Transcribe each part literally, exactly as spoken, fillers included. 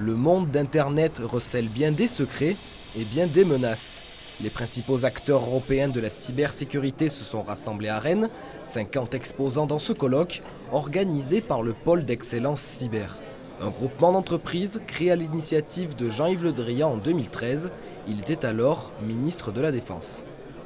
Le monde d'Internet recèle bien des secrets et bien des menaces. Les principaux acteurs européens de la cybersécurité se sont rassemblés à Rennes, cinquante exposants dans ce colloque, organisé par le Pôle d'Excellence Cyber. Un groupement d'entreprises créé à l'initiative de Jean-Yves Le Drian en deux mille treize, il était alors ministre de la Défense.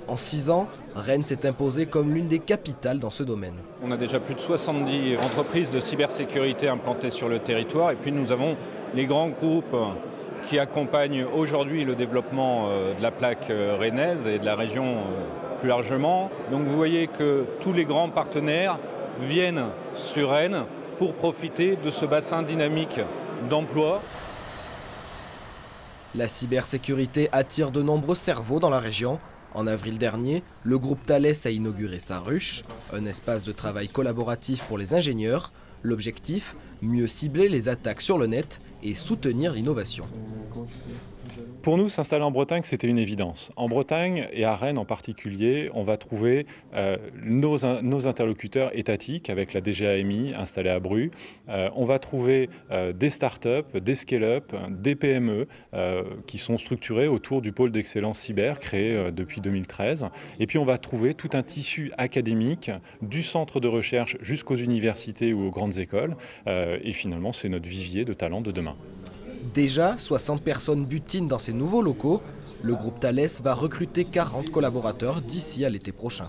En six ans, Rennes s'est imposée comme l'une des capitales dans ce domaine. On a déjà plus de soixante-dix entreprises de cybersécurité implantées sur le territoire, et puis nous avons les grands groupes qui accompagne aujourd'hui le développement de la plaque rennaise et de la région plus largement. Donc vous voyez que tous les grands partenaires viennent sur Rennes pour profiter de ce bassin dynamique d'emploi. La cybersécurité attire de nombreux cerveaux dans la région. En avril dernier, le groupe Thales a inauguré sa ruche, un espace de travail collaboratif pour les ingénieurs. L'objectif, mieux cibler les attaques sur le net et soutenir l'innovation. Pour nous, s'installer en Bretagne, c'était une évidence. En Bretagne, et à Rennes en particulier, on va trouver euh, nos, nos interlocuteurs étatiques avec la D G A M I installée à Bru. Euh, on va trouver euh, des start-up, des scale-up, des P M E euh, qui sont structurés autour du pôle d'excellence cyber créé euh, depuis deux mille treize. Et puis on va trouver tout un tissu académique du centre de recherche jusqu'aux universités ou aux grandes écoles. Euh, et finalement, c'est notre vivier de talents de demain. Déjà, soixante personnes butinent dans ces nouveaux locaux. Le groupe Thales va recruter quarante collaborateurs d'ici à l'été prochain.